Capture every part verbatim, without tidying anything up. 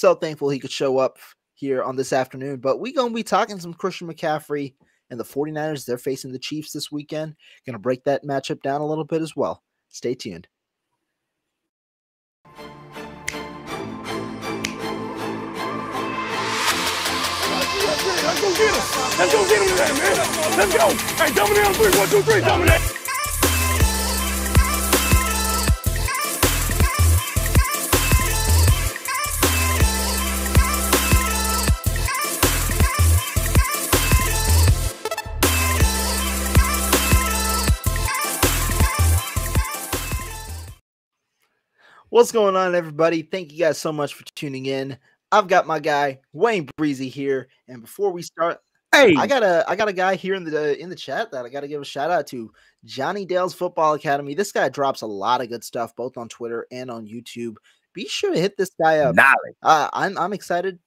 So thankful he could show up here on this afternoon. But we're going to be talking some Christian McCaffrey and the forty-niners. They're facing the Chiefs this weekend. Going to break that matchup down a little bit as well. Stay tuned. Let's go get him. Let's go get him today, man. Let's go. Hey, dominate on three. One, two, three, dominate. What's going on, everybody? Thank you guys so much for tuning in. I've got my guy Wayne Breezy here, and before we start, hey, I got a I got a guy here in the in the chat that I got to give a shout out to, Johnny Dale's Football Academy. This guy drops a lot of good stuff, both on Twitter and on YouTube. Be sure to hit this guy up. Uh, I'm I'm excited,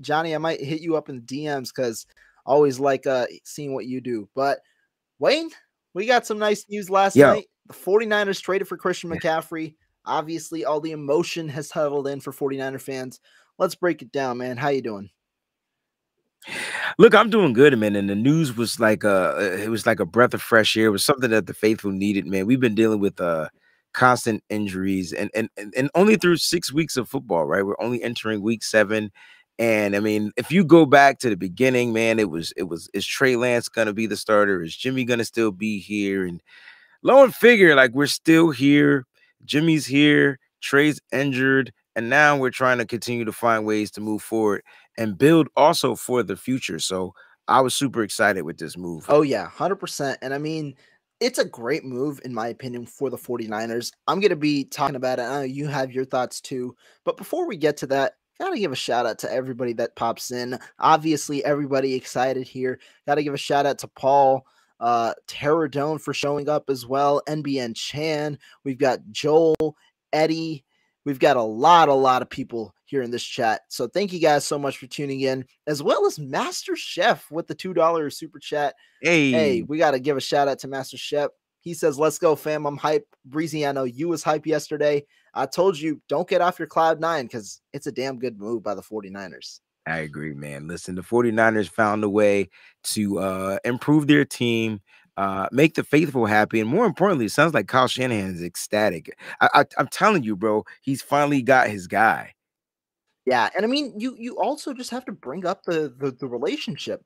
Johnny. I might hit you up in the D Ms because I always like uh, seeing what you do. But Wayne, we got some nice news last Yo. night. The forty-niners traded for Christian McCaffrey. Obviously, all the emotion has huddled in for forty-niner fans. Let's break it down, man. How you doing? Look, I'm doing good, man. And the news was like a, it was like a breath of fresh air. It was something that the faithful needed, man. We've been dealing with uh, constant injuries, and and and only through six weeks of football, right? We're only entering week seven. And I mean, if you go back to the beginning, man, it was it was is Trey Lance gonna be the starter? Is Jimmy gonna still be here? And lo and figure, like we're still here. Jimmy's here, Trey's injured, and now we're trying to continue to find ways to move forward and build also for the future. So I was super excited with this move. Oh, yeah, one hundred percent. And I mean, it's a great move, in my opinion, for the forty-niners. I'm going to be talking about it. I know you have your thoughts too. But before we get to that, got to give a shout out to everybody that pops in. Obviously, everybody excited here. Got to give a shout out to Paul. Uh, Terror Dome for showing up as well. N B N Chan. We've got Joel, Eddie. We've got a lot, a lot of people here in this chat. So thank you guys so much for tuning in, as well as Master Chef with the two dollar super chat. Hey, hey, we got to give a shout out to Master Chef. He says, "Let's go, fam. I'm hype. Breezy, I know you was hype yesterday. I told you, don't get off your cloud nine because it's a damn good move by the forty-niners." I agree, man. Listen, the forty-niners found a way to uh, improve their team, uh, make the faithful happy. And more importantly, it sounds like Kyle Shanahan is ecstatic. I, I, I'm telling you, bro, he's finally got his guy. Yeah. And I mean, you you also just have to bring up the, the, the relationship.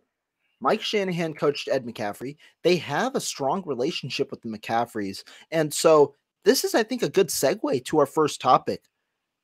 Mike Shanahan coached Ed McCaffrey. They have a strong relationship with the McCaffreys. And so this is, I think, a good segue to our first topic,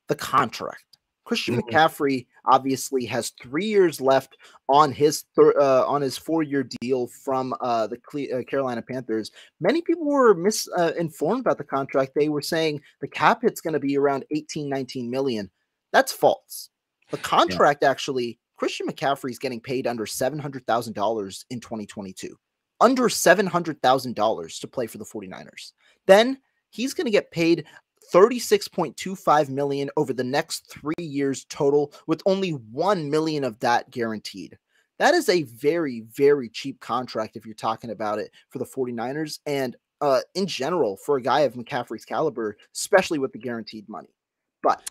the contract. Christian McCaffrey obviously has three years left on his uh, on his four-year deal from uh, the Cle uh, Carolina Panthers. Many people were misinformed uh, about the contract. They were saying the cap hit's going to be around eighteen, nineteen million. That's false. The contract yeah. actually, Christian McCaffrey is getting paid under seven hundred thousand dollars in twenty twenty-two. Under seven hundred thousand dollars to play for the forty-niners. Then he's going to get paid thirty-six point two five million dollars over the next three years total, with only one million dollars of that guaranteed. That is a very, very cheap contract if you're talking about it for the forty-niners and uh, in general for a guy of McCaffrey's caliber, especially with the guaranteed money. But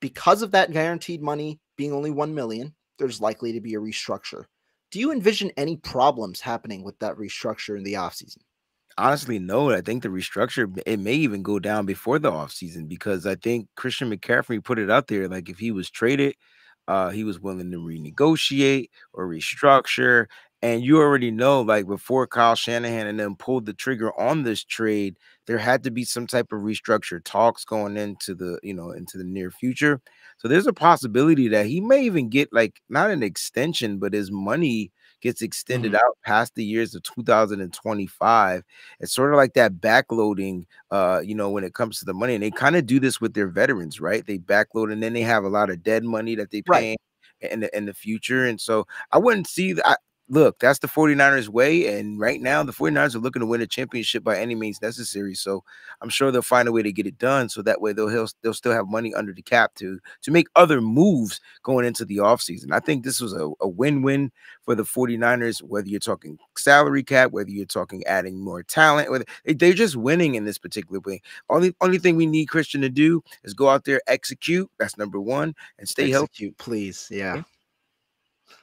because of that guaranteed money being only one million dollars, there's likely to be a restructure. Do you envision any problems happening with that restructure in the offseason? Honestly, no. I think the restructure, it may even go down before the offseason, because I think Christian McCaffrey put it out there. Like if he was traded, uh, he was willing to renegotiate or restructure. And you already know, like before Kyle Shanahan and them pulled the trigger on this trade, there had to be some type of restructure talks going into the, you know, into the near future. So there's a possibility that he may even get like not an extension, but his money gets extended mm-hmm. out past the years of two thousand twenty-five. It's sort of like that backloading, uh, you know, when it comes to the money. And they kind of do this with their veterans, right? They backload and then they have a lot of dead money that they pay right. in, the, in the future. And so I wouldn't see that. look, that's the 49ers way. And right now the 49ers are looking to win a championship by any means necessary. So I'm sure they'll find a way to get it done. So that way they'll, they'll still have money under the cap to, to make other moves going into the offseason. I think this was a, a win-win for the 49ers, whether you're talking salary cap, whether you're talking adding more talent, or they, they're just winning in this particular way. Only, only thing we need Christian to do is go out there, execute. That's number one, and stay execute, healthy. Please. Yeah. yeah.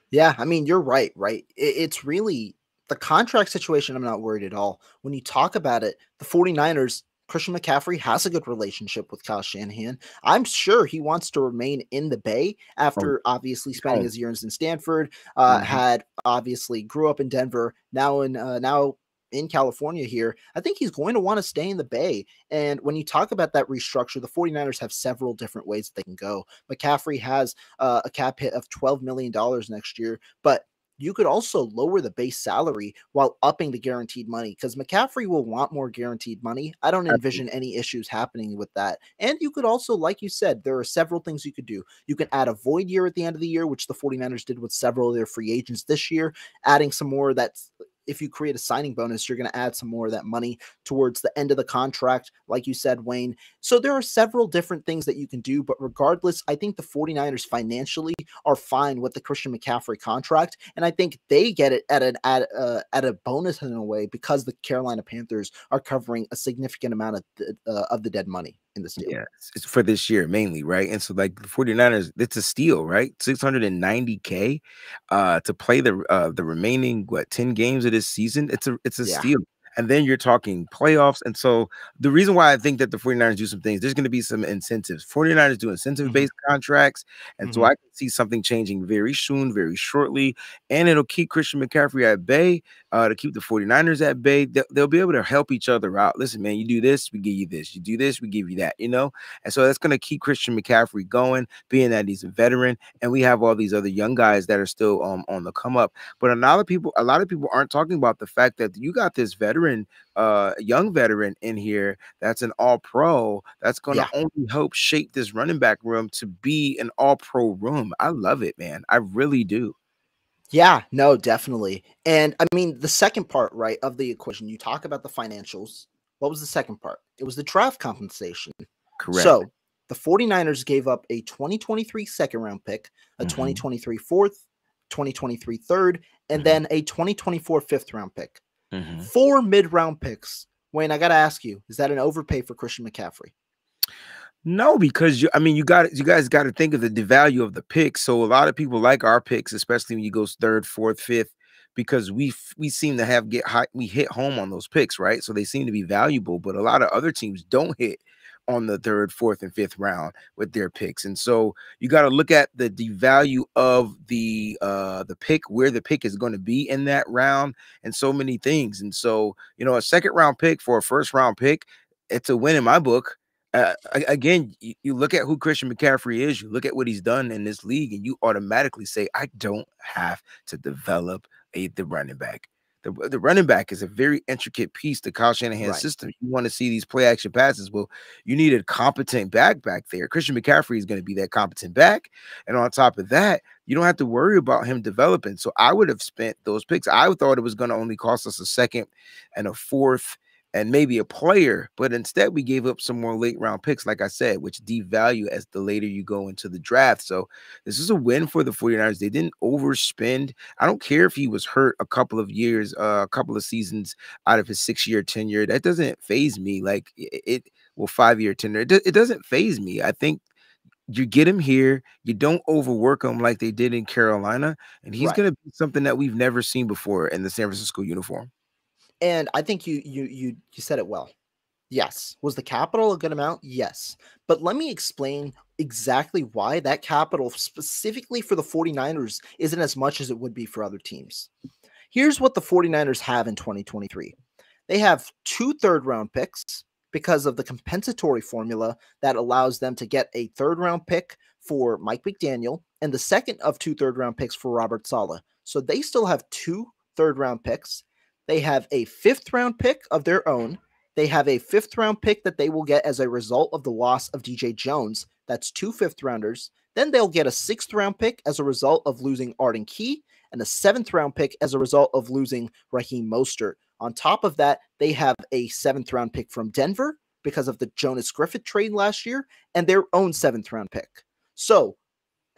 Yeah, I mean, you're right, right? It's really the contract situation I'm not worried at all. When you talk about it, the 49ers, Christian McCaffrey has a good relationship with Kyle Shanahan. I'm sure he wants to remain in the Bay after obviously spending his years in Stanford, uh, mm-hmm. had obviously grew up in Denver, now in uh, now in California here. I think he's going to want to stay in the Bay. And when you talk about that restructure, the 49ers have several different ways that they can go. McCaffrey has uh, a cap hit of twelve million dollars next year, but you could also lower the base salary while upping the guaranteed money, because McCaffrey will want more guaranteed money. I don't envision any issues happening with that. And you could also, like you said, there are several things you could do. You can add a void year at the end of the year, which the 49ers did with several of their free agents this year, adding some more that's if you create a signing bonus, you're going to add some more of that money towards the end of the contract, like you said, Wayne. So there are several different things that you can do, but regardless, I think the 49ers financially are fine with the Christian McCaffrey contract, and I think they get it at an at uh, at a bonus in a way, because the Carolina Panthers are covering a significant amount of the, uh, of the dead money in the deal. Yeah, it's for this year mainly, right? And so like the 49ers, it's a steal, right? six hundred ninety K uh to play the uh the remaining what ten games of this season. It's a it's a yeah. steal. And then you're talking playoffs. And so the reason why I think that the 49ers do some things, there's going to be some incentives. 49ers do incentive-based mm-hmm. contracts. And mm-hmm. so I can see something changing very soon, very shortly. And it'll keep Christian McCaffrey at bay, uh, to keep the 49ers at bay. They'll, they'll be able to help each other out. Listen, man, you do this, we give you this. You do this, we give you that, you know? And so that's going to keep Christian McCaffrey going, being that he's a veteran. And we have all these other young guys that are still um, on the come up. But a lot of people, a lot of people aren't talking about the fact that you got this veteran, Uh, young veteran in here that's an all-pro that's going to yeah. only help shape this running back room to be an all-pro room. I love it, man. I really do. Yeah, no, definitely. And I mean, the second part, right, of the equation, you talk about the financials. What was the second part? It was the draft compensation. Correct. So the 49ers gave up a twenty twenty-three second round pick, a mm-hmm. twenty twenty-three fourth, twenty twenty-three third, and mm-hmm. then a twenty twenty-four fifth round pick. Mm-hmm. Four mid-round picks. Wayne, I gotta ask you: is that an overpay for Christian McCaffrey? No, because you, I mean, you got you guys got to think of the, the value of the picks. So a lot of people like our picks, especially when you go third, fourth, fifth, because we we seem to have get high, we hit home on those picks, right? So they seem to be valuable, but a lot of other teams don't hit on the third, fourth, and fifth round with their picks. And so you got to look at the, the value of the uh, the pick, where the pick is going to be in that round, and so many things. And so, you know, a second round pick for a first round pick, it's a win in my book. Uh, again, you, you look at who Christian McCaffrey is, you look at what he's done in this league, and you automatically say, I don't have to develop a, the running back. The, the running back is a very intricate piece to Kyle Shanahan's right. system. You want to see these play action passes. Well, you need a competent back back there. Christian McCaffrey is going to be that competent back. And on top of that, you don't have to worry about him developing. So I would have spent those picks. I thought it was going to only cost us a second and a fourth and maybe a player, but instead we gave up some more late round picks, like I said, which devalue as the later you go into the draft. So this is a win for the 49ers. They didn't overspend. I don't care if he was hurt a couple of years, uh, a couple of seasons out of his six-year tenure. That doesn't faze me. Like it, it well, five-year tenure. It, do, it doesn't faze me. I think you get him here. You don't overwork him like they did in Carolina, and he's right. going to be something that we've never seen before in the San Francisco uniform. And I think you you you you said it well. Yes. Was the capital a good amount? Yes. But let me explain exactly why that capital specifically for the 49ers isn't as much as it would be for other teams. Here's what the 49ers have in twenty twenty-three. They have two third-round picks because of the compensatory formula that allows them to get a third-round pick for Mike McDaniel and the second of two third-round picks for Robert Saleh. So they still have two third-round picks. They have a fifth round pick of their own. They have a fifth round pick that they will get as a result of the loss of D J Jones. That's two fifth rounders. Then they'll get a sixth round pick as a result of losing Arden Key and a seventh round pick as a result of losing Raheem Mostert. On top of that, they have a seventh round pick from Denver because of the Jonas Griffith trade last year and their own seventh round pick. So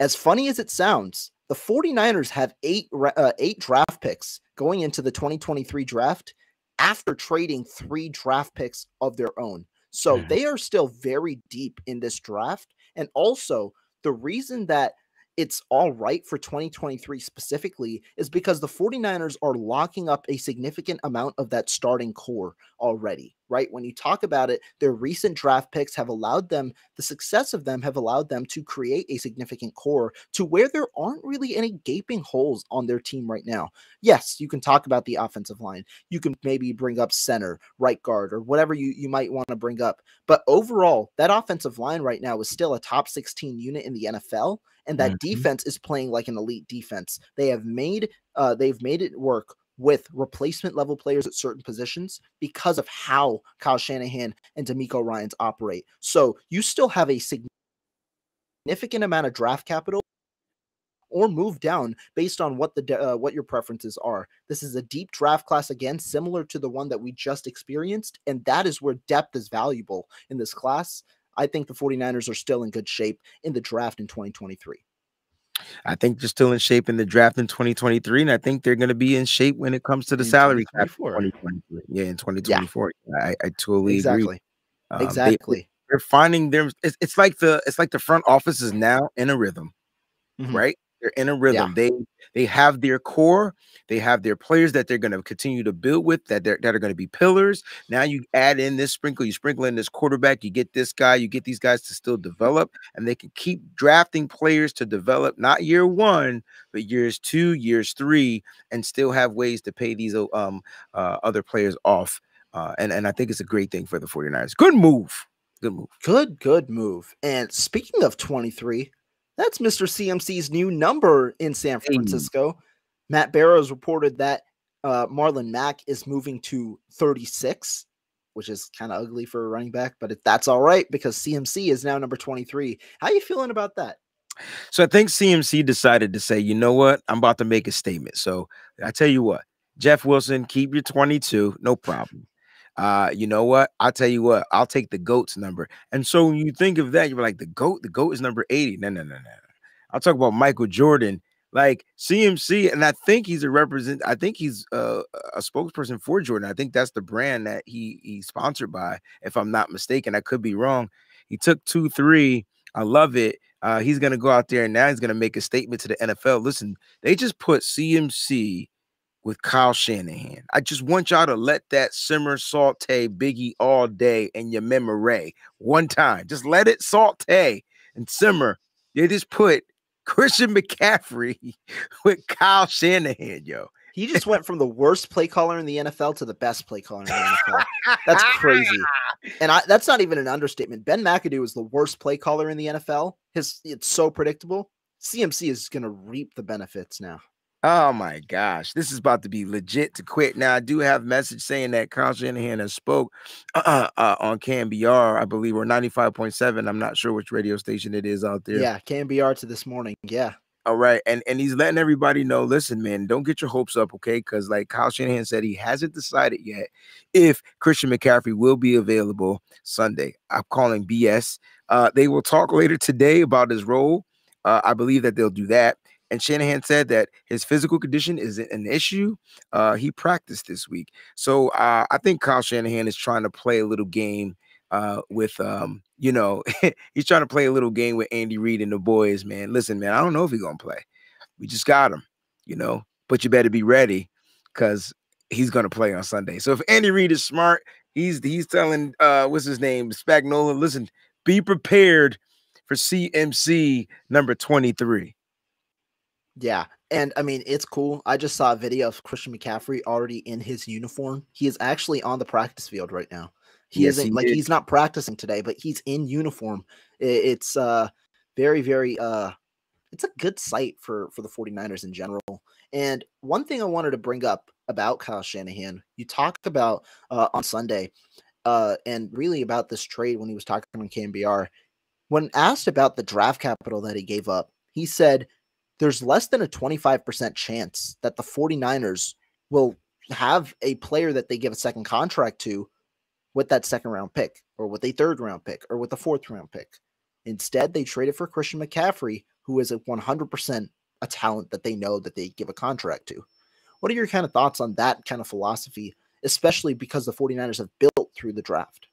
as funny as it sounds, the 49ers have eight, uh, eight draft picks going into the twenty twenty-three draft after trading three draft picks of their own. So yeah. They are still very deep in this draft. And also the reason that it's all right for twenty twenty-three specifically is because the 49ers are locking up a significant amount of that starting core already, right? When you talk about it, their recent draft picks have allowed them, the success of them have allowed them to create a significant core to where there aren't really any gaping holes on their team right now. Yes, you can talk about the offensive line. You can maybe bring up center, right guard, or whatever you, you might want to bring up. But overall, that offensive line right now is still a top sixteen unit in the N F L. And that mm-hmm. defense is playing like an elite defense. They have made uh, they've made it work with replacement level players at certain positions because of how Kyle Shanahan and DeMeco Ryans operate. So you still have a significant amount of draft capital, or move down based on what the uh, what your preferences are. This is a deep draft class again, similar to the one that we just experienced, and that is where depth is valuable in this class. I think the 49ers are still in good shape in the draft in twenty twenty-three. I think they're still in shape in the draft in twenty twenty-three, and I think they're going to be in shape when it comes to the in salary cap for twenty twenty-three. Yeah, in twenty twenty-four. Yeah. I, I totally exactly. agree. Um, exactly. They, they're finding their it's, it's like the it's like the front office is now in a rhythm, mm-hmm. right? They're in a rhythm. Yeah. They they have their core. They have their players that they're going to continue to build with that they're, that are going to be pillars. Now you add in this sprinkle, you sprinkle in this quarterback, you get this guy, you get these guys to still develop, and they can keep drafting players to develop, not year one, but years two, years three, and still have ways to pay these um uh, other players off. Uh, and, and I think it's a great thing for the 49ers. Good move. Good move. Good, good move. And speaking of twenty-three, that's Mister C M C's new number in San Francisco. Hey. Matt Barrows reported that uh, Marlon Mack is moving to thirty-six, which is kind of ugly for a running back, but if that's all right because C M C is now number twenty-three. How are you feeling about that? So I think C M C decided to say, you know what? I'm about to make a statement. So I tell you what, Jeff Wilson, keep your twenty-two. No problem. Uh, you know what? I'll tell you what, I'll take the GOAT's number. And so when you think of that, you're like, the GOAT, the GOAT is number eighty. No, no, no, no. I'll talk about Michael Jordan, like C M C. And I think he's a represent, I think he's a, a spokesperson for Jordan. I think that's the brand that he he's sponsored by, if I'm not mistaken. I could be wrong. He took two, three. I love it. Uh, he's going to go out there and now he's going to make a statement to the N F L. Listen, they just put C M C with Kyle Shanahan. I just want y'all to let that simmer, saute, biggie all day in your memory one time. Just let it saute and simmer. They just put Christian McCaffrey with Kyle Shanahan, yo. He just went from the worst play caller in the N F L to the best play caller in the N F L. That's crazy. And I, that's not even an understatement. Ben McAdoo is the worst play caller in the N F L. His, it's so predictable. C M C is going to reap the benefits now. Oh my gosh, this is about to be legit to quit. Now, I do have a message saying that Kyle Shanahan has spoke uh, uh, on K N B R, I believe, or ninety-five point seven. I'm not sure which radio station it is out there. Yeah, K N B R to this morning. Yeah. All right. And, and he's letting everybody know, listen, man, don't get your hopes up, okay? Because like Kyle Shanahan said, he hasn't decided yet if Christian McCaffrey will be available Sunday. I'm calling B S. Uh, they will talk later today about his role. Uh, I believe that they'll do that. And Shanahan said that his physical condition isn't an issue. Uh, he practiced this week. So uh, I think Kyle Shanahan is trying to play a little game uh, with, um, you know, he's trying to play a little game with Andy Reid and the boys, man. Listen, man, I don't know if he's going to play. We just got him, you know, but you better be ready because he's going to play on Sunday. So if Andy Reid is smart, he's he's telling, uh, what's his name, Spagnuolo, listen, be prepared for C M C number twenty-three. Yeah, and I mean, it's cool. I just saw a video of Christian McCaffrey already in his uniform. He is actually on the practice field right now. He yes, isn't he like did. He's not practicing today, but he's in uniform. It's uh very, very uh it's a good sight for for the 49ers in general. And one thing I wanted to bring up about Kyle Shanahan, you talked about uh on Sunday, uh, and really about this trade when he was talking on K N B R. when asked about the draft capital that he gave up, he said, there's less than a twenty-five percent chance that the 49ers will have a player that they give a second contract to with that second round pick or with a third round pick or with a fourth round pick. Instead, they traded for Christian McCaffrey, who is a one hundred percent a talent that they know that they give a contract to. What are your kind of thoughts on that kind of philosophy, especially because the 49ers have built through the draft?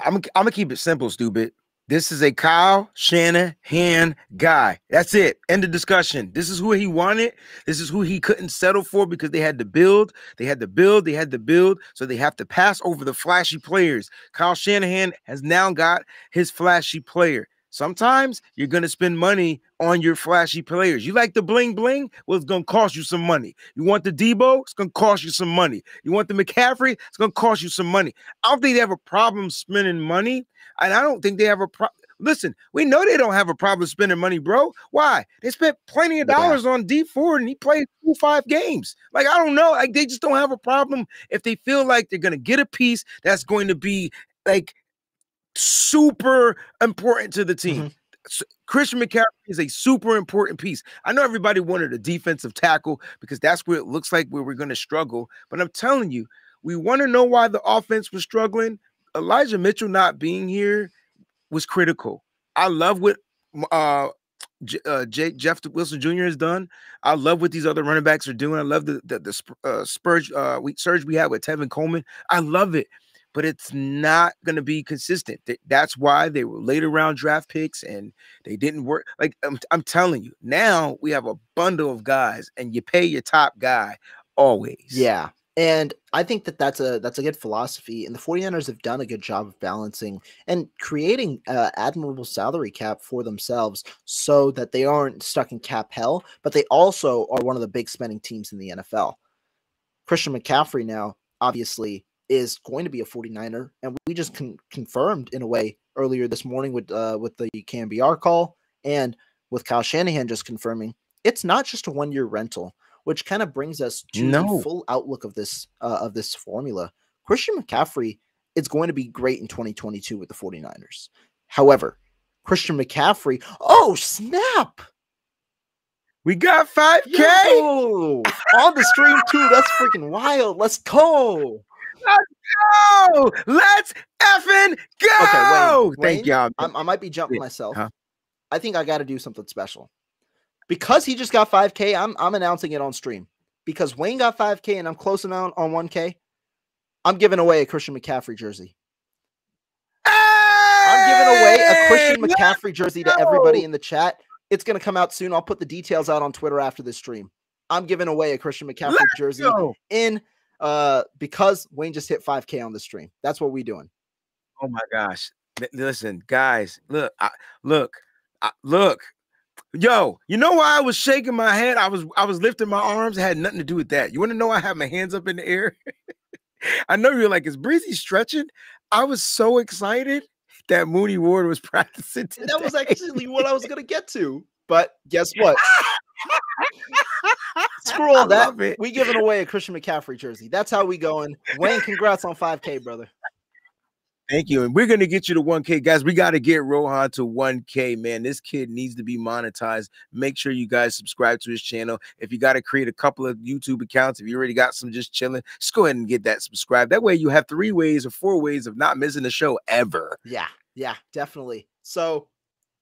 I'm, I'm going to keep it simple, stupid. This is a Kyle Shanahan guy. That's it. End of discussion. This is who he wanted. This is who he couldn't settle for because they had to build. They had to build. They had to build. So they have to pass over the flashy players. Kyle Shanahan has now got his flashy player. Sometimes you're going to spend money on your flashy players. You like the bling bling? Well, it's going to cost you some money. You want the Deebo? It's going to cost you some money. You want the McCaffrey? It's going to cost you some money. I don't think they have a problem spending money. And I don't think they have a problem. Listen, we know they don't have a problem spending money, bro. Why? They spent plenty of dollars on D Ford, and he played two, five games. Like, I don't know. Like, they just don't have a problem if they feel like they're going to get a piece that's going to be, like, super important to the team. Mm-hmm. So Christian McCaffrey is a super important piece. I know everybody wanted a defensive tackle because that's where it looks like where we're going to struggle. But I'm telling you, we want to know why the offense was struggling. Elijah Mitchell not being here was critical. I love what uh, J uh, J Jeff Wilson Junior has done. I love what these other running backs are doing. I love the the, the sp uh, spurge, uh, we, surge we had with Tevin Coleman. I love it. But it's not going to be consistent. That's why they were later round draft picks and they didn't work. Like, I'm, I'm telling you, now we have a bundle of guys and you pay your top guy always. Yeah. And I think that that's a, that's a good philosophy. And the 49ers have done a good job of balancing and creating an uh, admirable salary cap for themselves so that they aren't stuck in cap hell, but they also are one of the big spending teams in the N F L. Christian McCaffrey now, obviously, is going to be a 49er, and we just con confirmed in a way earlier this morning with uh, with the K N B R call and with Kyle Shanahan just confirming it's not just a one-year rental, which kind of brings us to no. the full outlook of this uh, of this formula. Christian McCaffrey is going to be great in twenty twenty-two with the 49ers. However, Christian McCaffrey, oh snap! We got five K Yo! On the stream too. That's freaking wild. Let's go. Let's go! Let's effing go! Okay, Wayne, Thank y'all. I might be jumping myself. Huh? I think I got to do something special because he just got five K. I'm I'm announcing it on stream because Wayne got five K and I'm closing out on one K. I'm giving away a Christian McCaffrey jersey. Hey! I'm giving away a Christian McCaffrey jersey to everybody in the chat. It's gonna come out soon. I'll put the details out on Twitter after this stream. I'm giving away a Christian McCaffrey Let's jersey go. in. Uh, because Wayne just hit five K on the stream. That's what we're doing. Oh my gosh! L listen, guys, look, I, look, I, look, yo. You know why I was shaking my head? I was, I was lifting my arms. It had nothing to do with that. You want to know? I had my hands up in the air. I know you're like, is Breezy stretching? I was so excited that Mooney Ward was practicing today. That was actually what I was gonna get to. But guess what? Screw all that. We giving away a Christian McCaffrey jersey. That's how we going. Wayne, congrats on five K, brother. Thank you. And we're going to get you to one K. Guys, we got to get Rohan to one K, man. This kid needs to be monetized. Make sure you guys subscribe to his channel. If you got to create a couple of YouTube accounts, if you already got some just chilling, just go ahead and get that subscribed. That way you have three ways or four ways of not missing the show ever. Yeah, yeah, definitely. So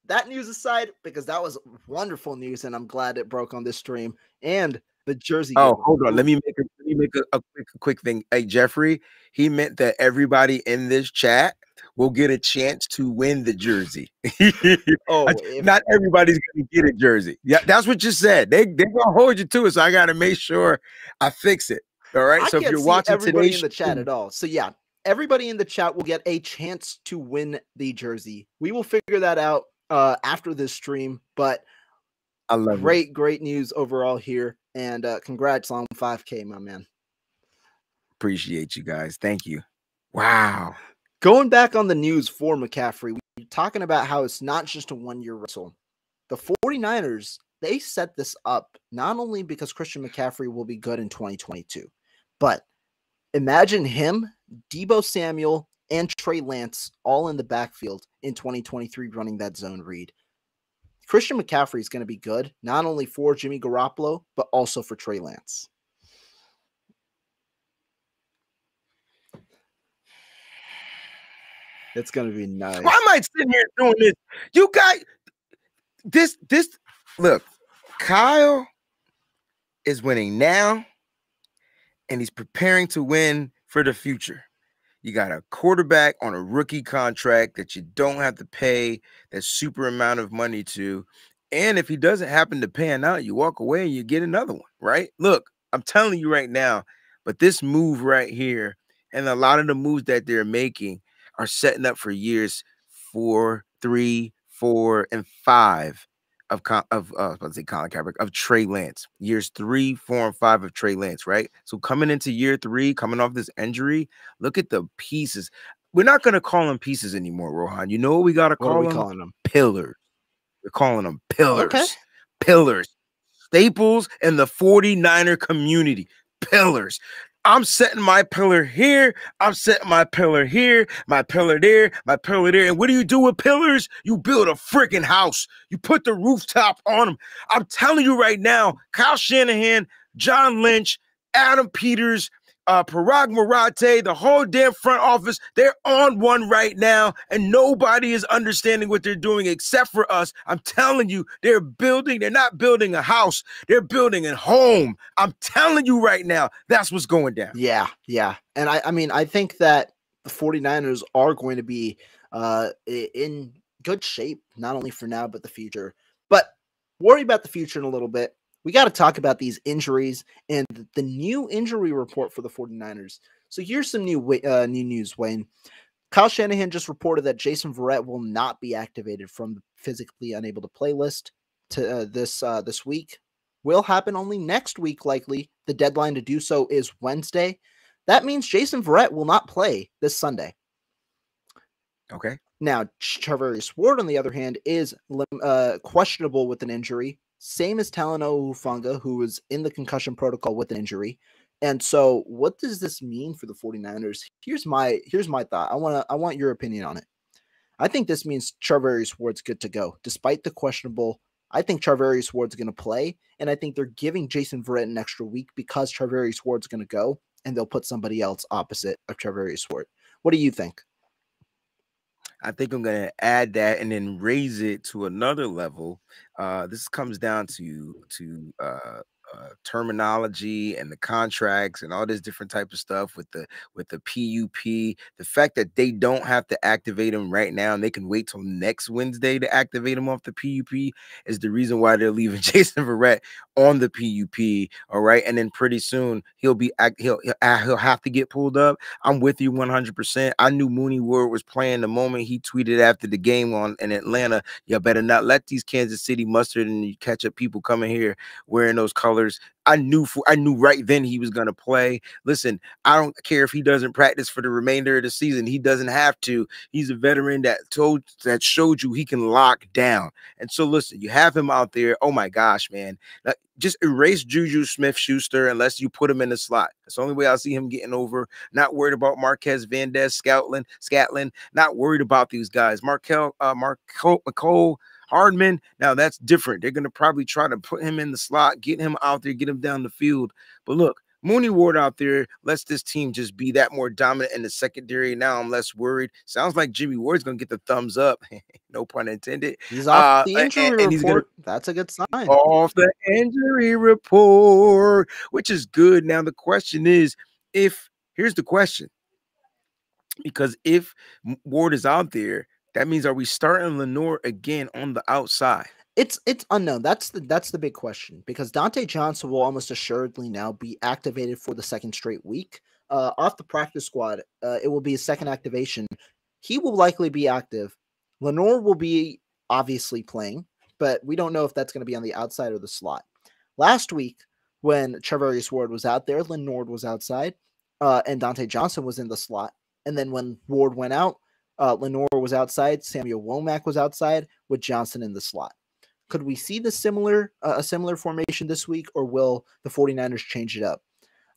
that news aside, because that was wonderful news, and I'm glad it broke on this stream. And the jersey. Oh, game. hold on. Let me make a, let me make a, a quick a quick thing. Hey, Jeffrey, he meant that everybody in this chat will get a chance to win the jersey. oh, Not everybody's going to get a jersey. Yeah, that's what you said. They, they're going to hold you to it, so I got to make sure I fix it. All right? I so if you're watching everybody in the chat at all. So, yeah, everybody in the chat will get a chance to win the jersey. We will figure that out Uh, after this stream, but I love great, it. great news overall here, and uh, congrats on five K, my man. Appreciate you guys. Thank you. Wow. Going back on the news for McCaffrey, we're talking about how it's not just a one-year rental. The 49ers, they set this up not only because Christian McCaffrey will be good in twenty twenty-two, but imagine him, Deebo Samuel, and Trey Lance all in the backfield in twenty twenty-three running that zone read. Christian McCaffrey is going to be good, not only for Jimmy Garoppolo, but also for Trey Lance. It's going to be nice. Well, I might sit here doing this. You guys, this, this, look, Kyle is winning now, and he's preparing to win for the future. You got a quarterback on a rookie contract that you don't have to pay that super amount of money to. And if he doesn't happen to pan out, you walk away and you get another one, right? Look, I'm telling you right now, but this move right here and a lot of the moves that they're making are setting up for years four, three, four, and five of, of uh, I was about to say Colin Kaepernick, of Trey Lance. Years three, four, and five of Trey Lance, right? So coming into year three, coming off this injury, look at the pieces. We're not going to call them pieces anymore, Rohan. You know what we got to call them? What are we calling them? Pillars. We're calling them pillars. Okay. Pillars. Staples and the forty-niner community. Pillars. I'm setting my pillar here. I'm setting my pillar here, my pillar there, my pillar there. And what do you do with pillars? You build a freaking house. You put the rooftop on them. I'm telling you right now, Kyle Shanahan, John Lynch, Adam Peters, uh, Parag Marate, the whole damn front office, they're on one right now, and nobody is understanding what they're doing except for us. I'm telling you, they're building. They're not building a house. They're building a home. I'm telling you right now, that's what's going down. Yeah, yeah. And I, I mean, I think that the forty-niners are going to be uh, in good shape, not only for now, but the future. But worry about the future in a little bit. We got to talk about these injuries and the new injury report for the forty-niners. So here's some new uh, new news, Wayne. Kyle Shanahan just reported that Jason Verrett will not be activated from the physically unable to play list to, uh, this, uh, this week. Will happen only next week, likely. The deadline to do so is Wednesday. That means Jason Verrett will not play this Sunday. Okay. Now, Charvarius Ward, on the other hand, is uh, questionable with an injury. Same as Talanoa Hufanga, who was in the concussion protocol with an injury. And so what does this mean for the forty-niners? Here's my here's my thought. I want I want your opinion on it. I think this means Charvarius Ward's good to go. Despite the questionable, I think Charvarius Ward's going to play, and I think they're giving Jason Verrett an extra week because Charvarius Ward's going to go, and they'll put somebody else opposite of Charvarius Ward. What do you think? I think I'm going to add that and then raise it to another level. Uh, this comes down to to uh, uh, terminology and the contracts and all this different type of stuff with the with the P U P. The fact that they don't have to activate him right now and they can wait till next Wednesday to activate him off the P U P is the reason why they're leaving Jason Verrett on the P U P. All right, and then pretty soon he'll be he'll he'll have to get pulled up. I'm with you one hundred percent. I knew Mooney Ward was playing the moment he tweeted after the game on in Atlanta. You better not let these Kansas City mustard and you catch up people coming here wearing those colors. I knew for I knew right then he was gonna play. Listen, I don't care if he doesn't practice for the remainder of the season. He doesn't have to. He's a veteran that told that showed you he can lock down. And so listen, you have him out there. Oh my gosh, man. Now, just erase Juju Smith-Schuster unless you put him in the slot. That's the only way I see him getting over. Not worried about Marquez Valdez Scotland, Scatlin, not worried about these guys. Markel, uh Marco Nicole Hardman, now that's different. They're going to probably try to put him in the slot, get him out there, get him down the field. But look, Mooney Ward out there lets this team just be that more dominant in the secondary. Now I'm less worried. Sounds like Jimmy Ward's going to get the thumbs up. No pun intended. He's off uh, the injury and, and report. That's a good sign. Off the injury report, which is good. Now the question is, if – here's the question. Because if Ward is out there, that means are we starting Lenoir again on the outside? It's it's unknown. That's the that's the big question, because Dante Johnson will almost assuredly now be activated for the second straight week. Uh, off the practice squad, uh, it will be his second activation. He will likely be active. Lenoir will be obviously playing, but we don't know if that's going to be on the outside or the slot. Last week, when Charvarius Ward was out there, Lenoir was outside, uh, and Dante Johnson was in the slot. And then when Ward went out, Uh, Lenoir was outside. Samuel Womack was outside with Johnson in the slot. Could we see the similar uh, a similar formation this week, or will the forty-niners change it up?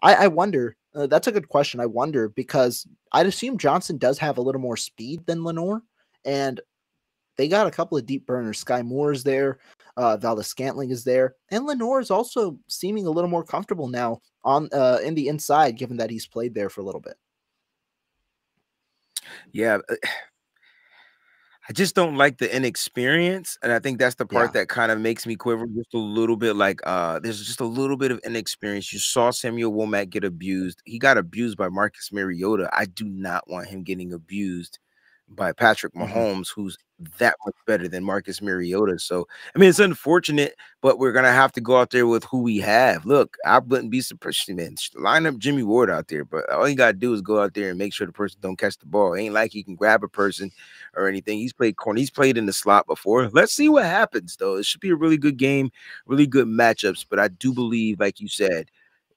I, I wonder. Uh, that's a good question. I wonder because I'd assume Johnson does have a little more speed than Lenoir, and they got a couple of deep burners. Sky Moore is there. Uh, Valdez Scantling is there. And Lenoir is also seeming a little more comfortable now on uh, in the inside, given that he's played there for a little bit. Yeah. I just don't like the inexperience. And I think that's the part yeah. that kind of makes me quiver just a little bit. Like uh, there's just a little bit of inexperience. You saw Samuel Womack get abused. He got abused by Marcus Mariota. I do not want him getting abused by Patrick Mahomes, who's that much better than Marcus Mariota. So, I mean, it's unfortunate, but we're going to have to go out there with who we have. Look, I wouldn't be surprised, man. Line up Jimmy Ward out there, but all you got to do is go out there and make sure the person don't catch the ball. It ain't like he can grab a person or anything. He's played corner. He's played in the slot before. Let's see what happens, though. It should be a really good game, really good matchups, but I do believe, like you said,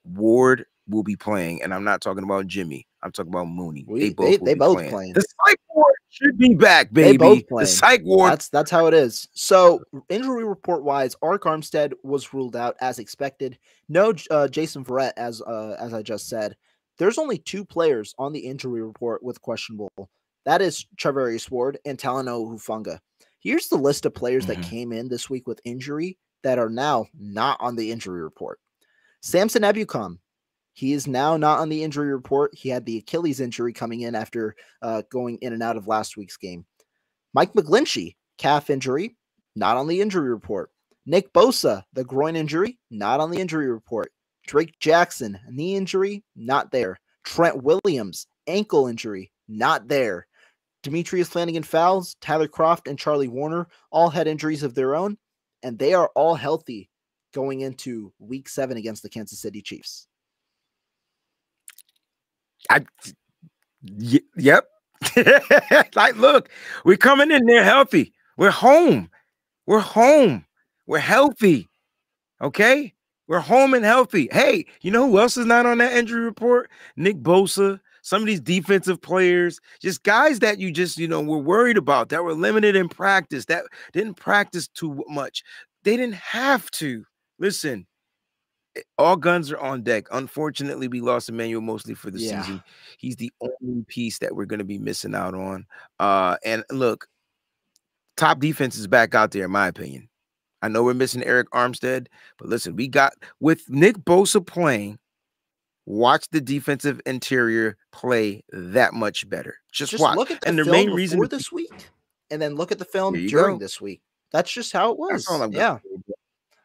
Ward will be playing, and I'm not talking about Jimmy. I'm talking about Mooney. We, they both, they, they both playing. playing. The Psych Ward should be back, baby. They both playing. The Psych Ward. That's that's how it is. So, injury report wise, Arik Armstead was ruled out as expected. No, uh, Jason Verrett, as uh, as I just said. There's only two players on the injury report with questionable. That is Charvarius Ward and Talanoa Hufanga. Here's the list of players mm-hmm. that came in this week with injury that are now not on the injury report. Samson Ebukam. He is now not on the injury report. He had the Achilles injury coming in after uh, going in and out of last week's game. Mike McGlinchey, calf injury, not on the injury report. Nick Bosa, the groin injury, not on the injury report. Drake Jackson, knee injury, not there. Trent Williams, ankle injury, not there. Demetrius Flannigan-Fowles, Tyler Kroft, and Charlie Warner all had injuries of their own, and they are all healthy going into week seven against the Kansas City Chiefs. I, y yep. Like, look, we're coming in there healthy. We're home. We're home. We're healthy. Okay? We're home and healthy. Hey, you know who else is not on that injury report? Nick Bosa, some of these defensive players, just guys that you just, you know, were worried about, that were limited in practice, that didn't practice too much. They didn't have to. Listen. All guns are on deck. Unfortunately, we lost Emmanuel Mosley for the yeah. season. He's the only piece that we're going to be missing out on. Uh, and look, top defense is back out there, in my opinion. I know we're missing Arik Armstead, but listen, we got with Nick Bosa playing. Watch the defensive interior play that much better. Just, just watch. Look at the and the main reason for this week, and then look at the film during go. this week. That's just how it was. That's all I'm yeah.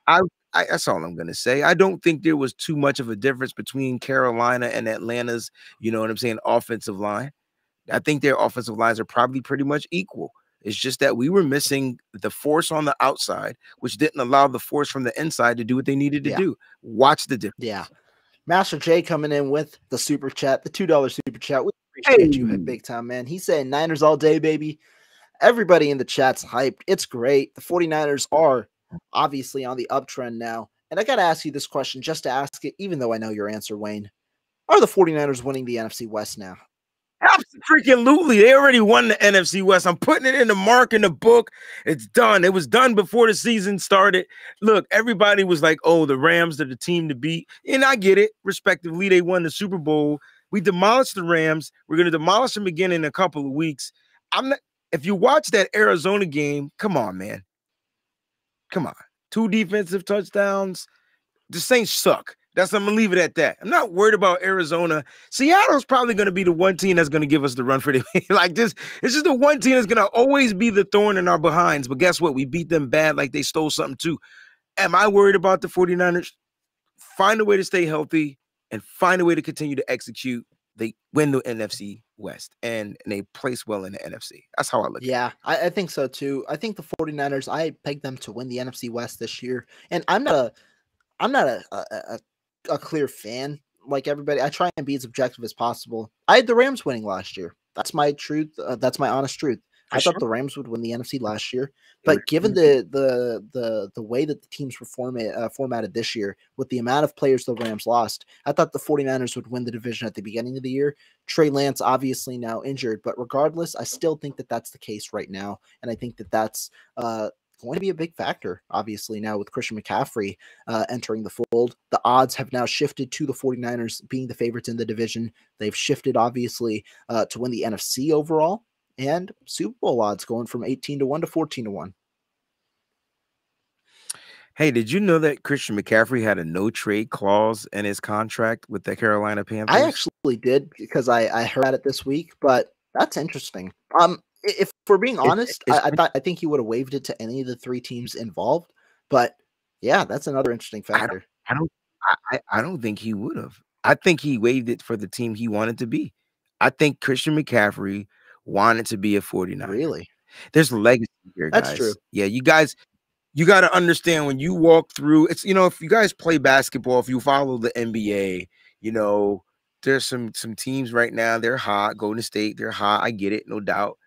I. I, that's all I'm going to say. I don't think there was too much of a difference between Carolina and Atlanta's, you know what I'm saying, offensive line. I think their offensive lines are probably pretty much equal. It's just that we were missing the force on the outside, which didn't allow the force from the inside to do what they needed to yeah. do. Watch the difference. Yeah. Master J coming in with the super chat, the two dollar super chat. We appreciate hey. you big time, man. He's saying Niners all day, baby. Everybody in the chat's hyped. It's great. The forty-niners are obviously on the uptrend now. And I got to ask you this question just to ask it, even though I know your answer, Wayne. Are the forty-niners winning the N F C West now? Absolutely. They already won the N F C West. I'm putting it in the mark in the book. It's done. It was done before the season started. Look, everybody was like, oh, the Rams are the team to beat. And I get it. Respectively, they won the Super Bowl. We demolished the Rams. We're going to demolish them again in a couple of weeks. I'm not. If you watch that Arizona game, come on, man. Come on, two defensive touchdowns. The Saints suck. That's I'm gonna leave it at that. I'm not worried about Arizona. Seattle's probably gonna be the one team that's gonna give us the run for the like this. It's just the one team that's gonna always be the thorn in our behinds. But guess what? We beat them bad, like they stole something too. Am I worried about the forty-niners? Find a way to stay healthy and find a way to continue to execute. They win the N F C West, and, and they place well in the N F C. That's how I look yeah, at it. Yeah, I, I think so, too. I think the forty-niners, I pegged them to win the N F C West this year. And I'm not a I'm not a, a, a clear fan like everybody. I try and be as objective as possible. I had the Rams winning last year. That's my truth. Uh, that's my honest truth. For I sure. thought the Rams would win the N F C last year. But mm-hmm. given the, the the the way that the teams were format, uh, formatted this year, with the amount of players the Rams lost, I thought the forty-niners would win the division at the beginning of the year. Trey Lance obviously now injured. But regardless, I still think that that's the case right now. And I think that that's uh, going to be a big factor, obviously, now with Christian McCaffrey uh, entering the fold. The odds have now shifted to the 49ers being the favorites in the division. They've shifted, obviously, uh, to win the N F C overall, and Super Bowl odds going from eighteen to one to fourteen to one. Hey, did you know that Christian McCaffrey had a no-trade clause in his contract with the Carolina Panthers? I actually did, because I, I heard about it this week, but that's interesting. Um, if we're being honest, it, I, I thought I think he would have waived it to any of the three teams involved. But yeah, that's another interesting factor. I don't, I don't, I, I don't think he would have. I think he waived it for the team he wanted to be. I think Christian McCaffrey wanted to be a 49er. Really? There's legacy here, guys. That's true. Yeah, you guys. You got to understand when you walk through, it's, you know, if you guys play basketball, if you follow the N B A, you know, there's some some teams right now, they're hot. Golden State, they're hot. I get it, no doubt.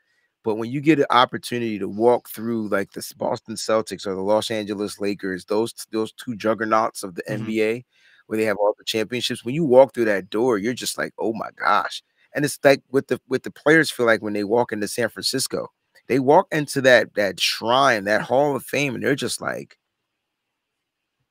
But when you get an opportunity to walk through like the Boston Celtics or the Los Angeles Lakers, those those two juggernauts of the mm-hmm. N B A where they have all the championships, when you walk through that door, you're just like, oh my gosh. And it's like what the what the players feel like when they walk into San Francisco. They walk into that that shrine, that Hall of Fame, and they're just like,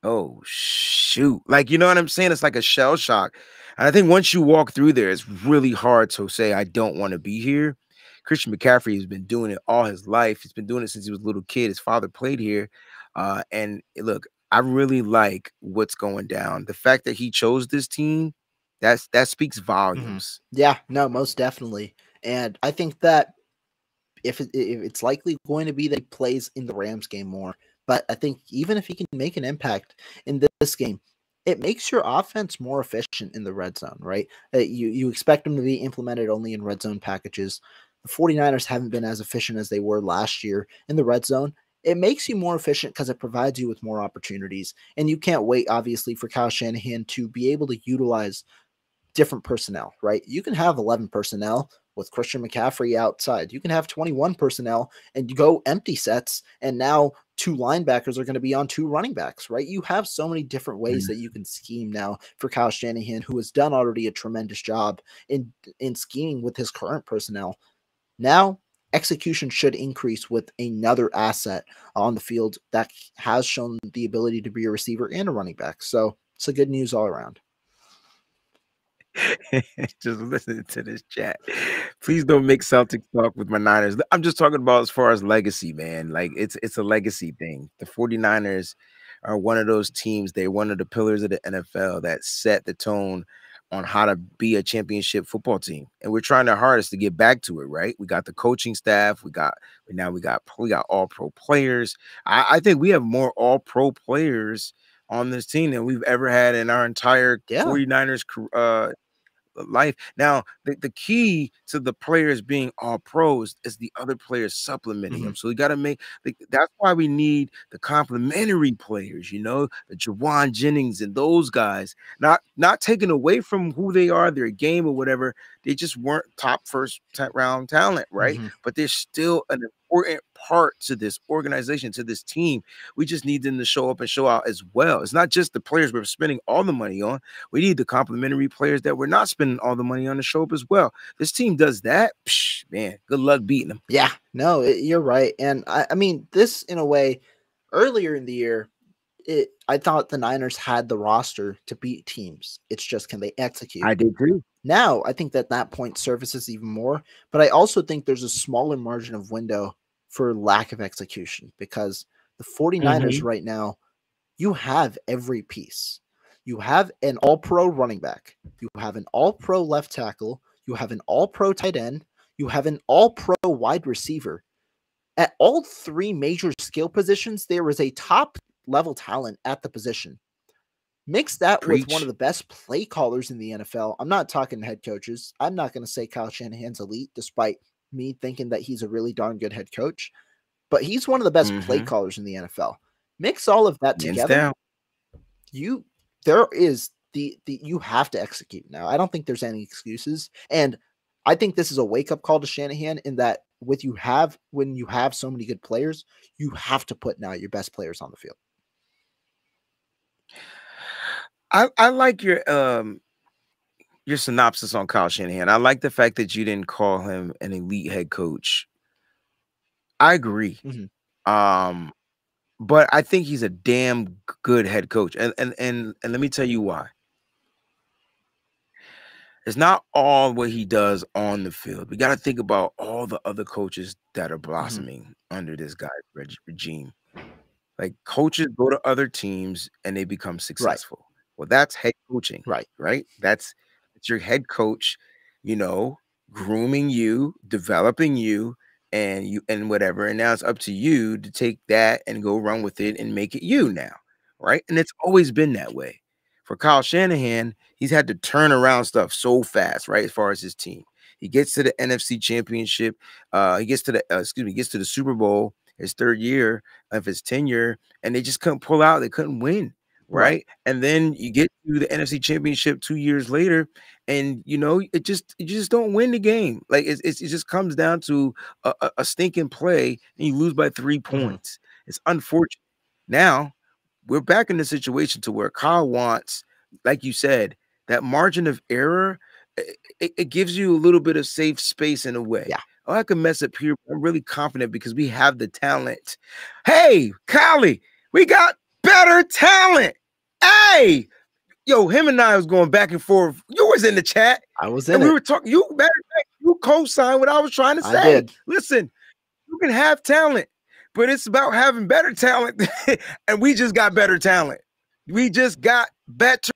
oh, shoot. Like, you know what I'm saying? It's like a shell shock. And I think once you walk through there, it's really hard to say, I don't want to be here. Christian McCaffrey has been doing it all his life. He's been doing it since he was a little kid. His father played here. Uh, and look, I really like what's going down. The fact that he chose this team, that's, that speaks volumes. Mm-hmm. Yeah, no, most definitely. And I think that If, it, if it's likely going to be that he plays in the Rams game more. But I think even if he can make an impact in this game, it makes your offense more efficient in the red zone, right? Uh, you, you expect them to be implemented only in red zone packages. The 49ers haven't been as efficient as they were last year in the red zone. It makes you more efficient because it provides you with more opportunities. And you can't wait, obviously, for Kyle Shanahan to be able to utilize different personnel, right? You can have eleven personnel with Christian McCaffrey outside. You can have twenty-one personnel and you go empty sets, and now two linebackers are going to be on two running backs, right? You have so many different ways that you can scheme now for Kyle Shanahan, who has done already a tremendous job in, in scheming with his current personnel. Now, execution should increase with another asset on the field that has shown the ability to be a receiver and a running back. So it's a good news all around. Just listen to this chat. Please don't make Celtics talk with my Niners. I'm just talking about as far as legacy, man. Like it's it's a legacy thing. The 49ers are one of those teams. They're one of the pillars of the N F L that set the tone on how to be a championship football team. And we're trying our hardest to get back to it, right? We got the coaching staff. We got now we got we got all pro players. I, I think we have more all pro players on this team than we've ever had in our entire yeah. 49ers uh life. Now, the, the key to the players being all pros is the other players supplementing mm-hmm. them. So we got to make the, that's why we need the complementary players, you know, the Jawan Jennings and those guys, not not taken away from who they are, their game or whatever. They just weren't top first round talent, right? Mm-hmm. But they're still an important part to this organization, to this team. We just need them to show up and show out as well. It's not just the players we're spending all the money on. We need the complimentary players that we're not spending all the money on to show up as well. This team does that, psh, man, good luck beating them. Yeah, no, it, you're right. And I, I mean, this in a way, earlier in the year, it, I thought the Niners had the roster to beat teams. It's just, can they execute? I agree. Now, I think that that point surfaces even more, but I also think there's a smaller margin of window for lack of execution, because the 49ers mm-hmm. right now, you have every piece. You have an all-pro running back. You have an all-pro left tackle. You have an all-pro tight end. You have an all-pro wide receiver. At all three major skill positions, there is a top-level talent at the position. Mix that Preach. with one of the best play callers in the N F L. I'm not talking head coaches. I'm not going to say Kyle Shanahan's elite, despite me thinking that he's a really darn good head coach, but he's one of the best mm-hmm. play callers in the N F L. Mix all of that together. You, there is the, the, you have to execute now. I don't think there's any excuses. And I think this is a wake up call to Shanahan in that with you have, when you have so many good players, you have to put now your best players on the field. I, I like your, um, your synopsis on Kyle Shanahan. I like the fact that you didn't call him an elite head coach. I agree. Mm-hmm. Um, But I think he's a damn good head coach. And and and and let me tell you why. It's not all what he does on the field. We got to think about all the other coaches that are blossoming mm-hmm. under this guy's regime. Like, coaches go to other teams and they become successful. Right. Well, that's head coaching. Right. Right. That's, that's your head coach, you know, grooming you, developing you, and you and whatever. And now it's up to you to take that and go run with it and make it you now. Right. And it's always been that way. For Kyle Shanahan, he's had to turn around stuff so fast, right? As far as his team, he gets to the N F C Championship, uh, he gets to the uh, excuse me, he gets to the Super Bowl his third year of his tenure, and they just couldn't pull out, they couldn't win, right? right? And then you get to the N F C Championship two years later, and you know it just you just don't win the game. Like it, it, it just comes down to a, a stinking play, and you lose by three points. It's unfortunate. Now we're back in the situation to where Kyle wants, like you said, that margin of error. It, it gives you a little bit of safe space in a way. Yeah. Oh, I can mess up here. I'm really confident because we have the talent. Hey, Kylie, we got better talent. Hey, yo, him and I was going back and forth. You was in the chat. I was in and it. We were talking. You, matter of fact, you co-signed what I was trying to say. I did. Listen, you can have talent, but it's about having better talent, and we just got better talent. We just got better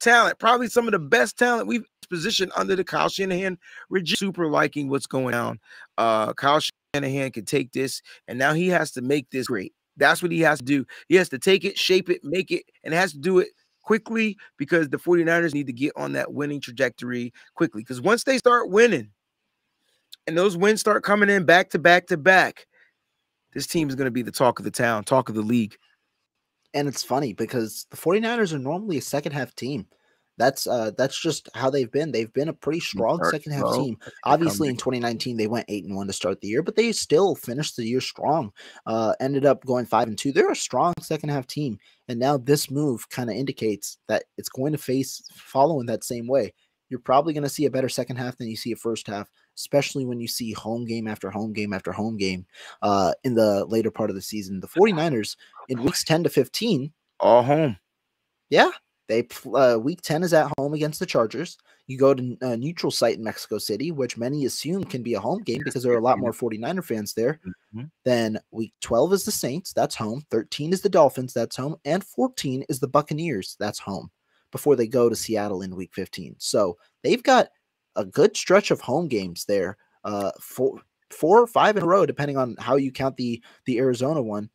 talent, probably some of the best talent we've positioned under the Kyle Shanahan regime. Super liking what's going on. Uh, Kyle Shanahan can take this, and now he has to make this great. That's what he has to do. He has to take it, shape it, make it, and it has to do it quickly because the 49ers need to get on that winning trajectory quickly, because once they start winning, and those wins start coming in back to back to back, this team is going to be the talk of the town, talk of the league. And it's funny because the 49ers are normally a second-half team. That's uh, that's just how they've been. They've been a pretty strong second-half team. Obviously, in twenty nineteen, they went eight and one to start the year, but they still finished the year strong, uh, ended up going five and two. They're a strong second-half team, and now this move kind of indicates that it's going to face following that same way. You're probably going to see a better second half than you see a first half, especially when you see home game after home game after home game uh, in the later part of the season. The 49ers in weeks ten to fifteen. All home. Yeah. They uh, week ten is at home against the Chargers. You go to a neutral site in Mexico City, which many assume can be a home game because there are a lot more 49er fans there. Mm-hmm. Then week twelve is the Saints. That's home. thirteen is the Dolphins. That's home. And fourteen is the Buccaneers. That's home. Before they go to Seattle in week fifteen. So they've got a good stretch of home games there, uh, four, four or five in a row, depending on how you count the, the Arizona one.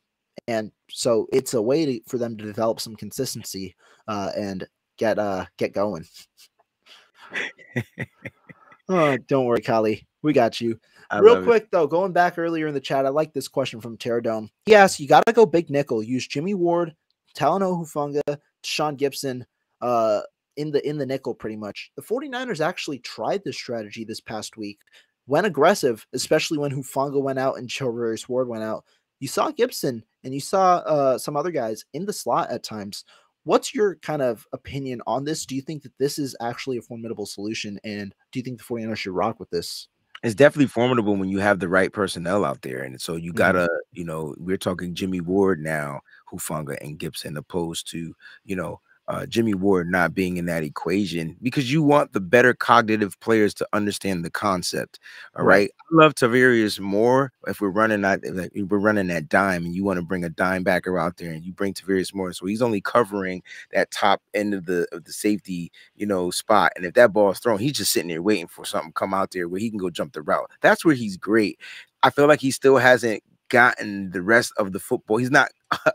And so it's a way to, for them to develop some consistency uh, and get uh, get going. Oh, don't worry, Kali. We got you. I Real quick, it. though, going back earlier in the chat, I like this question from Terradome. He asks, you got to go big nickel. Use Jimmy Ward, Talanoa Hufanga, Sean Gibson, Uh, in the in the nickel, pretty much. The 49ers actually tried this strategy this past week. Went aggressive, especially when Hufanga went out and Charvarius Ward went out. You saw Gibson and you saw uh, some other guys in the slot at times. What's your kind of opinion on this? Do you think that this is actually a formidable solution, and do you think the 49ers should rock with this? It's definitely formidable when you have the right personnel out there. And so you got to, mm-hmm. you know, we're talking Jimmy Ward now, Hufanga and Gibson, opposed to, you know, Uh, Jimmy Ward not being in that equation, because you want the better cognitive players to understand the concept. All right. right. I love Charvarius more. If we're running that, like we're running that dime, and you want to bring a dime backer out there, and you bring Charvarius more, so he's only covering that top end of the of the safety, you know, spot. And if that ball is thrown, he's just sitting there waiting for something to come out there where he can go jump the route. That's where he's great. I feel like he still hasn't gotten the rest of the football. He's not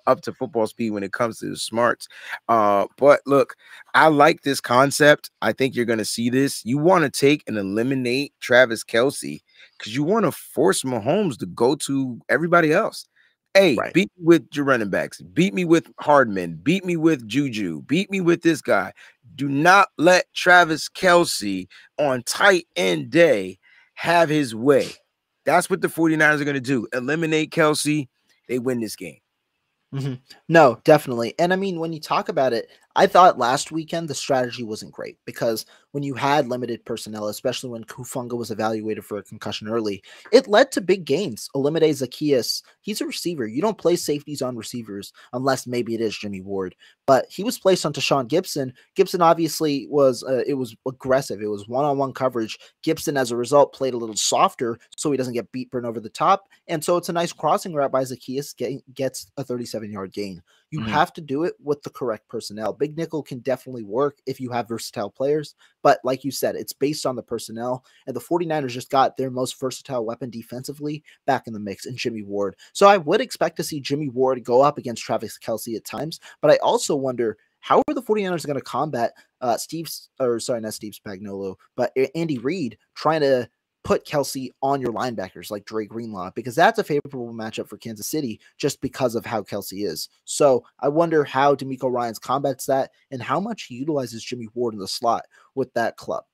up to football speed when it comes to the smarts. Uh, but look, I like this concept. I think you're going to see this. You want to take and eliminate Travis Kelce because you want to force Mahomes to go to everybody else. Hey, right. beat me with your running backs. Beat me with Hardman. Beat me with Juju. Beat me with this guy. Do not let Travis Kelce on tight end day have his way. That's what the 49ers are going to do. Eliminate Kelce. They win this game. Mm-hmm. No, definitely. And I mean, when you talk about it, I thought last weekend the strategy wasn't great because when you had limited personnel, especially when Hufanga was evaluated for a concussion early, it led to big gains. Olamide Zaccheaus, he's a receiver. You don't play safeties on receivers unless maybe it is Jimmy Ward. But he was placed on Tashaun Gibson. Gibson obviously was uh, it was aggressive. It was one-on-one coverage. Gibson, as a result, played a little softer so he doesn't get beat burned over the top. And so it's a nice crossing route by Zaccheaus, get, gets a thirty-seven-yard gain. You mm-hmm. have to do it with the correct personnel. Big nickel can definitely work if you have versatile players. But like you said, it's based on the personnel. And the 49ers just got their most versatile weapon defensively back in the mix in Jimmy Ward. So I would expect to see Jimmy Ward go up against Travis Kelce at times. But I also wonder, how are the 49ers going to combat uh, Steve's, or sorry, not Steve Spagnuolo, but Andy Reid trying to put Kelce on your linebackers like Dre Greenlaw, because that's a favorable matchup for Kansas City just because of how Kelce is. So I wonder how DeMeco Ryans combats that and how much he utilizes Jimmy Ward in the slot with that club.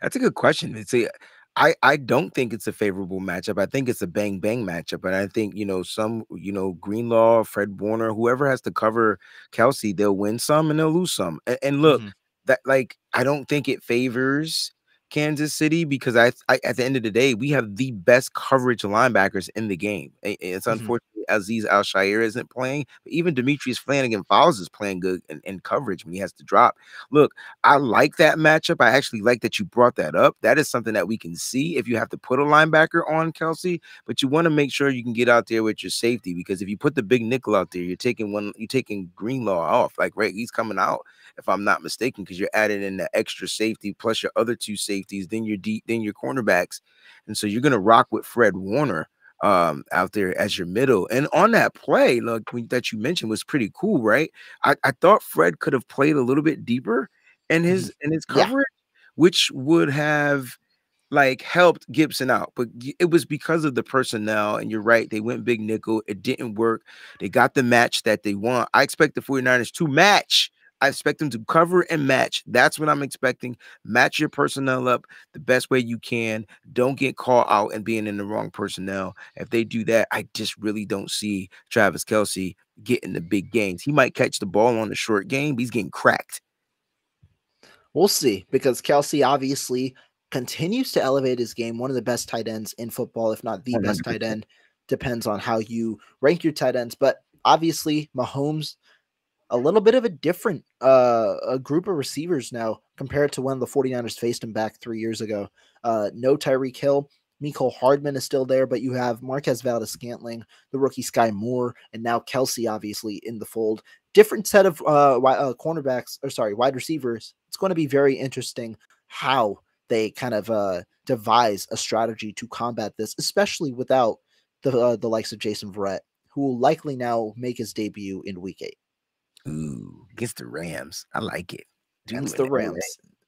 That's a good question. It's a, I, I don't think it's a favorable matchup. I think it's a bang bang matchup. And I think, you know, some, you know, Greenlaw, Fred Warner, whoever has to cover Kelce, they'll win some and they'll lose some. And, and look, mm-hmm. that like, I don't think it favors Kansas City, because I, I at the end of the day, we have the best coverage linebackers in the game. It's unfortunately mm-hmm. Azeez Al-Shaair isn't playing, but even Demetrius Flannigan-Fowles is playing good in, in coverage when he has to drop. Look, I like that matchup. I actually like that you brought that up. That is something that we can see if you have to put a linebacker on Kelce, but you want to make sure you can get out there with your safety, because if you put the big nickel out there, you're taking one, you're taking Greenlaw off. Like, right, he's coming out, if I'm not mistaken, because you're adding in the extra safety plus your other two safety. Safeties, then your deep, then your cornerbacks, and so you're gonna rock with Fred Warner um, out there as your middle. And on that play, look, we, that you mentioned was pretty cool, right? I, I thought Fred could have played a little bit deeper in his in his coverage, yeah. which would have like helped Gibson out, but it was because of the personnel. And you're right, they went big nickel. It didn't work. They got the match that they want. I expect the 49ers to match. I expect them to cover and match. That's what I'm expecting. Match your personnel up the best way you can. Don't get caught out and being in the wrong personnel. If they do that, I just really don't see Travis Kelce getting the big gains. He might catch the ball on the short game, but he's getting cracked. We'll see, because Kelce obviously continues to elevate his game. One of the best tight ends in football, if not the one hundred percent best tight end. Depends on how you rank your tight ends. But obviously, Mahomes, a little bit of a different uh, a group of receivers now compared to when the 49ers faced him back three years ago. Uh, no Tyreek Hill. Nicole Hardman is still there, but you have Marquez Valdes-Scantling, the rookie Sky Moore, and now Kelce, obviously, in the fold. Different set of uh, uh, cornerbacks, or sorry, wide receivers. It's going to be very interesting how they kind of uh, devise a strategy to combat this, especially without the, uh, the likes of Jason Verrett, who will likely now make his debut in Week eight. Ooh, against the Rams. I like it. Do against it. the Rams.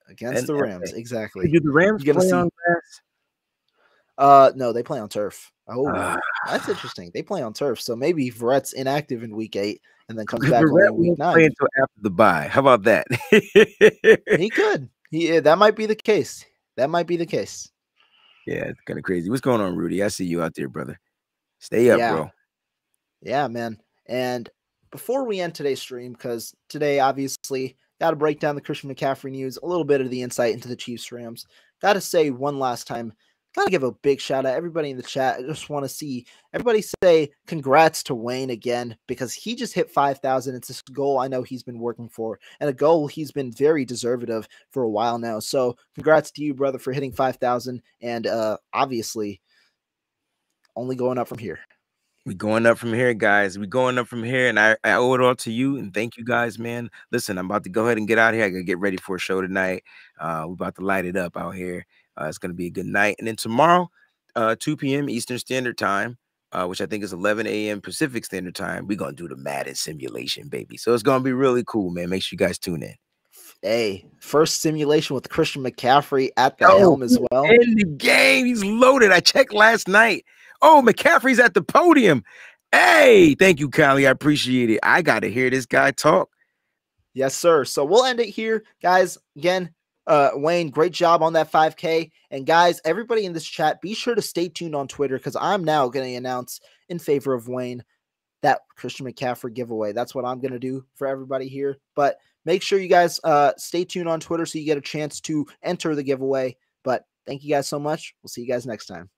Against and, the Rams, and, exactly. Do the Rams play see... on grass? Uh, no, they play on turf. Oh, uh, that's interesting. They play on turf, so maybe Verrett's inactive in week eight and then comes back in week nine. Play until after the bye. How about that? He could. Yeah, that might be the case. That might be the case. Yeah, it's kind of crazy. What's going on, Rudy? I see you out there, brother. Stay up, yeah. bro. Yeah, man. And before we end today's stream, because today, obviously, got to break down the Christian McCaffrey news, a little bit of the insight into the Chiefs-Rams. Got to say one last time, got to give a big shout-out. Everybody in the chat, I just want to see everybody say congrats to Wayne again, because he just hit five thousand. It's this goal I know he's been working for, and a goal he's been very deserving of for a while now. So congrats to you, brother, for hitting five thousand, and uh, obviously only going up from here. We're going up from here, guys. We're going up from here, and I, I owe it all to you, and thank you guys, man. Listen, I'm about to go ahead and get out of here. I got to get ready for a show tonight. Uh, we're about to light it up out here. Uh, it's going to be a good night. And then tomorrow, uh, two p m Eastern Standard Time, uh, which I think is eleven a m Pacific Standard Time, we're going to do the Madden simulation, baby. So it's going to be really cool, man. Make sure you guys tune in. Hey, first simulation with Christian McCaffrey at the oh, helm as well. In the game. He's loaded. I checked last night. Oh, McCaffrey's at the podium. Hey, thank you, Kylie. I appreciate it. I got to hear this guy talk. Yes, sir. So we'll end it here, guys. Again, uh, Wayne, great job on that five K. And guys, everybody in this chat, be sure to stay tuned on Twitter, because I'm now going to announce in favor of Wayne that Christian McCaffrey giveaway. That's what I'm going to do for everybody here. But make sure you guys uh, stay tuned on Twitter so you get a chance to enter the giveaway. But thank you guys so much. We'll see you guys next time.